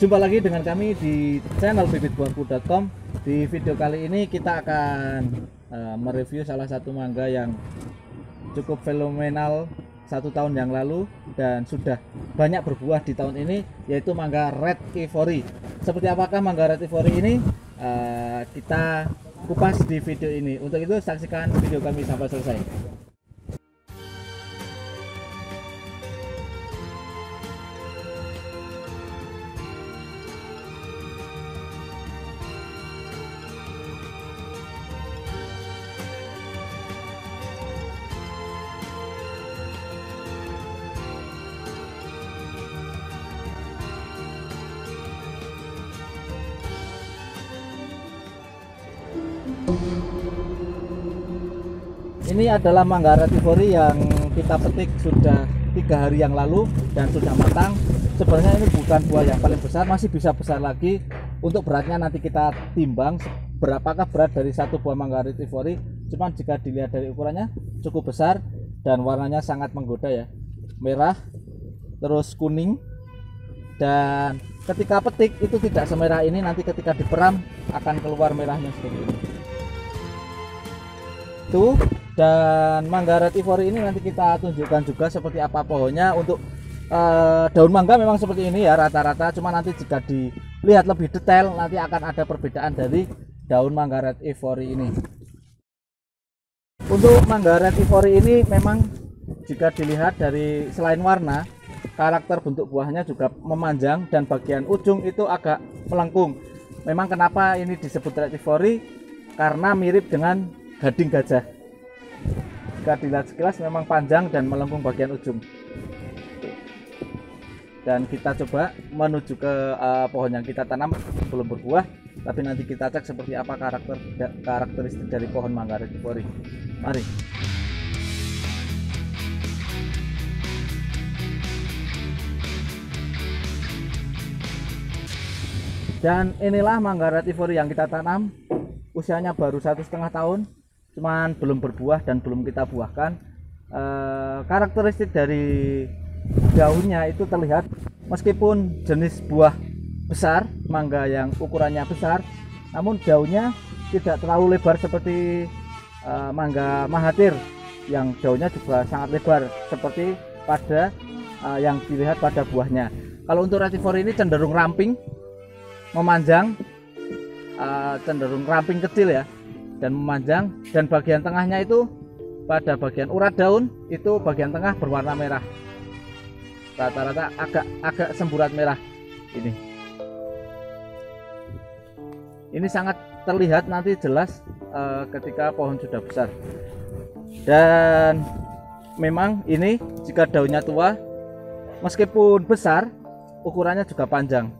Jumpa lagi dengan kami di channel bibitbuahku.com. Di video kali ini kita akan mereview salah satu mangga yang cukup fenomenal satu tahun yang lalu dan sudah banyak berbuah di tahun ini, yaitu mangga Red Ivory. Seperti apakah mangga Red Ivory ini, kita kupas di video ini. Untuk itu saksikan video kami sampai selesai. Ini adalah mangga Red Ivory yang kita petik sudah 3 hari yang lalu dan sudah matang. Sebenarnya ini bukan buah yang paling besar, masih bisa besar lagi. Untuk beratnya nanti kita timbang berapakah berat dari satu buah mangga Red Ivory. Cuman jika dilihat dari ukurannya cukup besar dan warnanya sangat menggoda ya. Merah, terus kuning, dan ketika petik itu tidak semerah ini. Nanti ketika diperam akan keluar merahnya seperti ini. Itu. Dan mangga Red Ivory ini nanti kita tunjukkan juga seperti apa pohonnya. Untuk daun mangga memang seperti ini ya rata-rata, cuma nanti jika dilihat lebih detail nanti akan ada perbedaan dari daun mangga Red Ivory ini. Untuk mangga Red Ivory ini memang jika dilihat dari selain warna, karakter bentuk buahnya juga memanjang dan bagian ujung itu agak melengkung. Memang kenapa ini disebut Red Ivory? Karena mirip dengan gading gajah. Jika dilihat sekilas memang panjang dan melengkung bagian ujung. Dan kita coba menuju ke pohon yang kita tanam. Belum berbuah, tapi nanti kita cek seperti apa karakteristik dari pohon mangga Red Ivory. Mari. Dan inilah mangga Red Ivory yang kita tanam. Usianya baru 1,5 tahun. Cuman belum berbuah dan belum kita buahkan. Karakteristik dari daunnya itu terlihat, meskipun jenis buah besar, mangga yang ukurannya besar, namun daunnya tidak terlalu lebar seperti mangga Mahathir yang daunnya juga sangat lebar seperti pada yang dilihat pada buahnya. Kalau untuk Red Ivory ini cenderung ramping, memanjang, cenderung ramping kecil ya, dan memanjang, dan bagian tengahnya itu pada bagian urat daun itu bagian tengah berwarna merah, rata-rata agak semburat merah. Ini sangat terlihat nanti jelas ketika pohon sudah besar. Dan memang ini jika daunnya tua, meskipun besar ukurannya juga panjang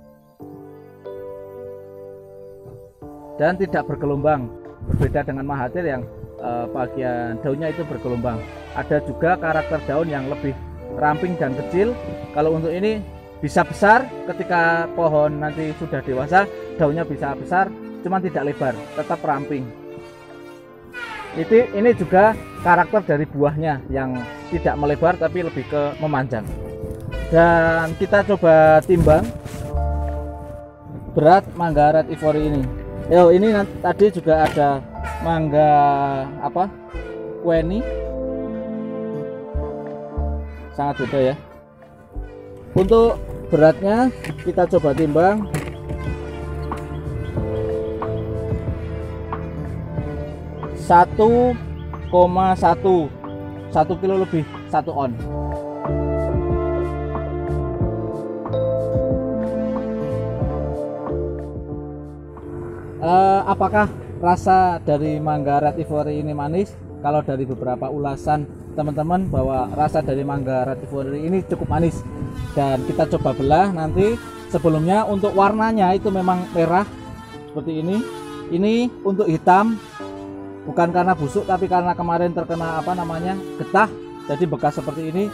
dan tidak bergelombang. Berbeda dengan Mahathir yang bagian daunnya itu bergelombang. Ada juga karakter daun yang lebih ramping dan kecil. Kalau untuk ini bisa besar, ketika pohon nanti sudah dewasa daunnya bisa besar, cuman tidak lebar, tetap ramping. Ini juga karakter dari buahnya yang tidak melebar tapi lebih ke memanjang. Dan kita coba timbang berat mangga Red Ivory ini. Yo, ini tadi juga ada mangga apa? Kueni. Sangat beda ya. Untuk beratnya kita coba timbang. Satu kilo lebih, 1 on. Apakah rasa dari mangga Red Ivory ini manis? Kalau dari beberapa ulasan teman-teman bahwa rasa dari mangga Red Ivory ini cukup manis. Dan kita coba belah nanti. Sebelumnya untuk warnanya itu memang merah seperti ini. Ini untuk hitam, bukan karena busuk tapi karena kemarin terkena getah, jadi bekas seperti ini.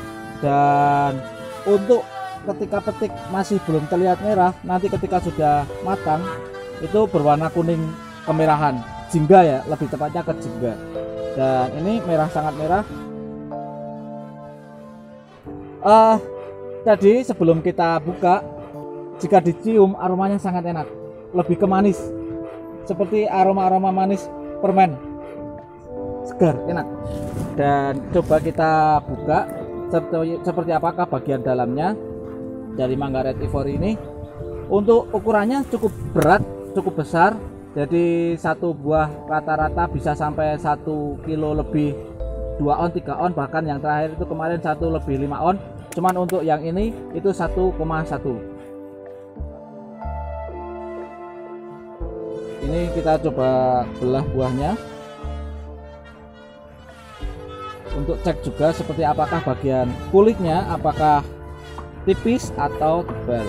Dan untuk ketika petik masih belum terlihat merah, nanti ketika sudah matang itu berwarna kuning kemerahan, jingga ya, lebih tepatnya ke jingga. Dan ini merah, sangat merah. Tadi sebelum kita buka Jika dicium aromanya sangat enak, lebih ke manis, seperti aroma-aroma manis permen, segar, enak. Dan coba kita buka seperti apakah bagian dalamnya dari Mangga Red Ivory ini. Untuk ukurannya cukup berat, cukup besar, jadi satu buah rata-rata bisa sampai 1 kilo lebih, 2 on, 3 on, bahkan yang terakhir itu kemarin 1 lebih 5 on. Cuman untuk yang ini itu 1,1. Ini kita coba belah buahnya untuk cek juga seperti apakah bagian kulitnya, apakah tipis atau tebal.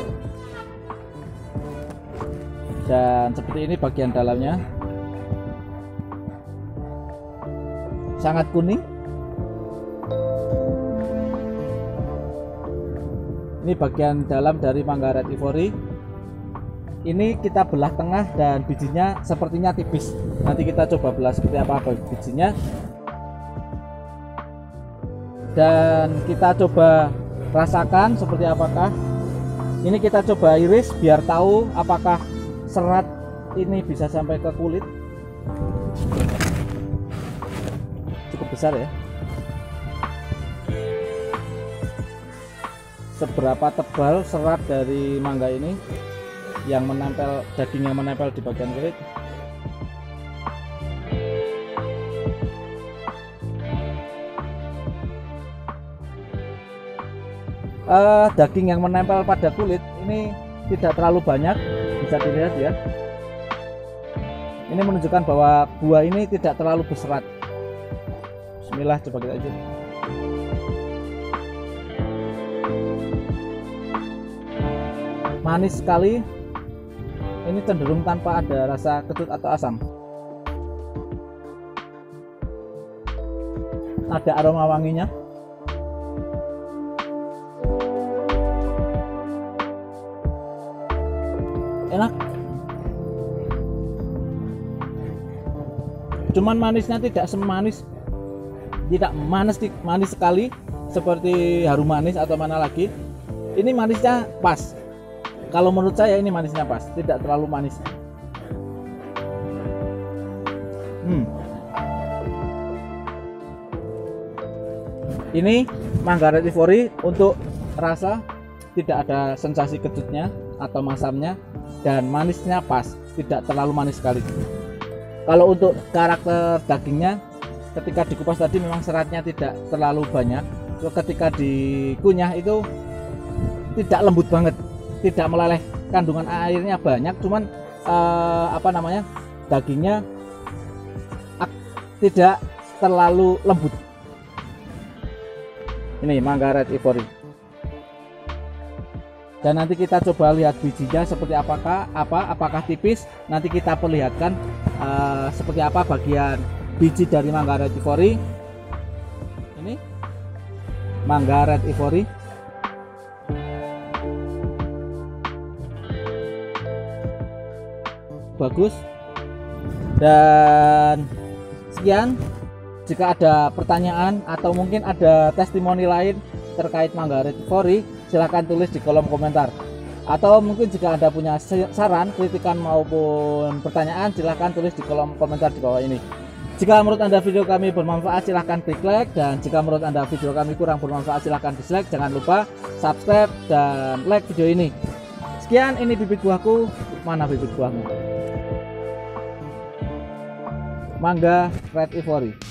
Dan seperti ini bagian dalamnya, sangat kuning. Ini bagian dalam dari Mangga Red Ivory. Ini kita belah tengah dan bijinya sepertinya tipis. Nanti kita coba belah seperti apa bijinya. Dan kita coba rasakan seperti apakah. Ini kita coba iris biar tahu apakah serat ini bisa sampai ke kulit. Cukup besar ya. Seberapa tebal serat dari mangga ini yang menempel, daging yang menempel di bagian kulit. Daging yang menempel pada kulit ini tidak terlalu banyak, bisa dilihat ya. Ini menunjukkan bahwa buah ini tidak terlalu berserat. Bismillah, coba kita icip. Manis sekali. Ini cenderung tanpa ada rasa kecut atau asam. Ada aroma wanginya. Enak. Cuman manisnya tidak semanis, tidak manis sekali seperti harum manis atau mana lagi. Ini manisnya pas. Kalau menurut saya ini manisnya pas, tidak terlalu manis. Ini Mangga Red Ivory untuk rasa tidak ada sensasi kecutnya atau masamnya, dan manisnya pas, tidak terlalu manis sekali. Kalau untuk karakter dagingnya, ketika dikupas tadi memang seratnya tidak terlalu banyak. Ketika dikunyah itu tidak lembut banget, tidak meleleh, kandungan airnya banyak, cuman dagingnya tidak terlalu lembut. Ini Mangga Red Ivory. Dan nanti kita coba lihat bijinya seperti apakah tipis. Nanti kita perlihatkan seperti apa bagian biji dari Mangga Red Ivory. Ini Mangga Red Ivory. Bagus. Dan sekian. Jika ada pertanyaan atau mungkin ada testimoni lain terkait Mangga Red Ivory, silahkan tulis di kolom komentar. Atau mungkin jika Anda punya saran, kritikan maupun pertanyaan, silahkan tulis di kolom komentar di bawah ini. Jika menurut Anda video kami bermanfaat, silahkan klik like, dan jika menurut Anda video kami kurang bermanfaat, silahkan dislike. Jangan lupa subscribe dan like video ini. Sekian, ini bibit buahku. Mana bibit buahmu? Mangga Red Ivory.